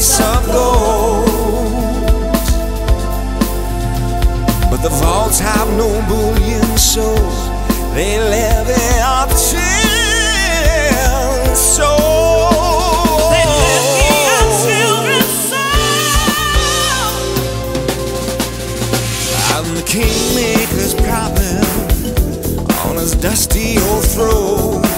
place of gold. But the vaults have no bullion, so they levy up tin. So Kingmaker's problem on his dusty old throne.